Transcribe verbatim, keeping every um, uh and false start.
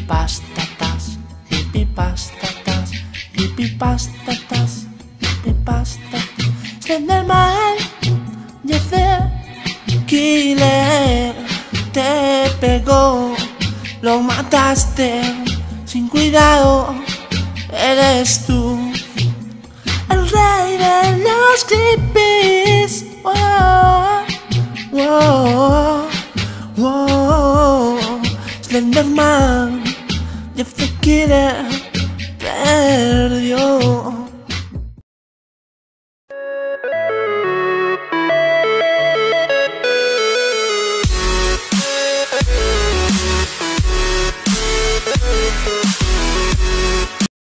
Hipipastatas, hipipastatas, hipipastatas, hipipastatas. Slender man, yes sir. Killer, te pegó, lo mataste sin cuidado, eres tú. El rey de los creepies. Wow, wow, wow. Slenderman, you're the killer.